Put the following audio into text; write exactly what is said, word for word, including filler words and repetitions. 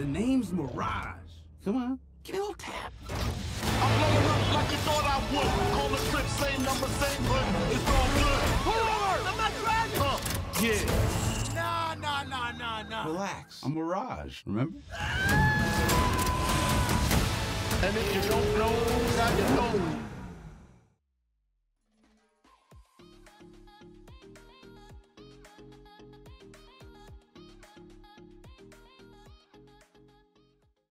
The name's Mirage. Come on. Give me a little tap. I blow it up like you thought I would. Call the script, same number, same hood. It's all good. Pull over! I'm not driving! Huh. Yeah. Nah, nah, nah, nah, nah. Relax. I'm Mirage, remember? And if you don't know, now you know.